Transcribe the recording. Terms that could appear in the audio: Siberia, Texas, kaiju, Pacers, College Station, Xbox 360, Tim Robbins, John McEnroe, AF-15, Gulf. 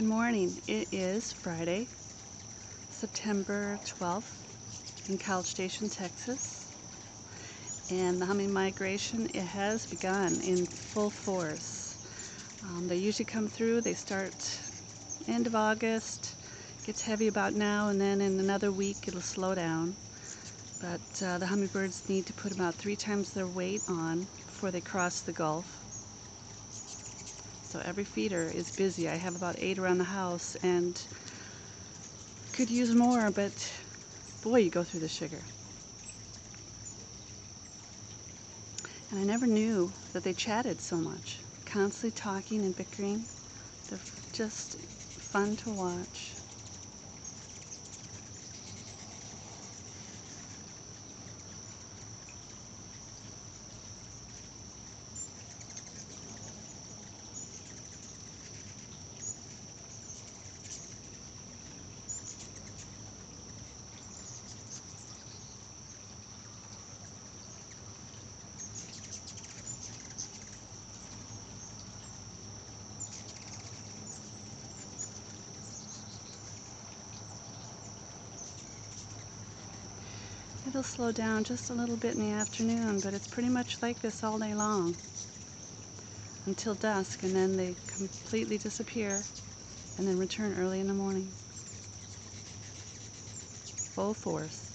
Good morning. It is Friday, September 12th in College Station, Texas, and the humming migration, it has begun in full force. They usually come through, they start end of August, gets heavy about now, and then in another week it'll slow down, but the hummingbirds need to put about 3 times their weight on before they cross the Gulf. So every feeder is busy. I have about 8 around the house and could use more, but boy, you go through the sugar. And I never knew that they chatted so much, constantly talking and bickering. They're just fun to watch. It'll slow down just a little bit in the afternoon, but it's pretty much like this all day long until dusk, and then they completely disappear and then return early in the morning. Full force.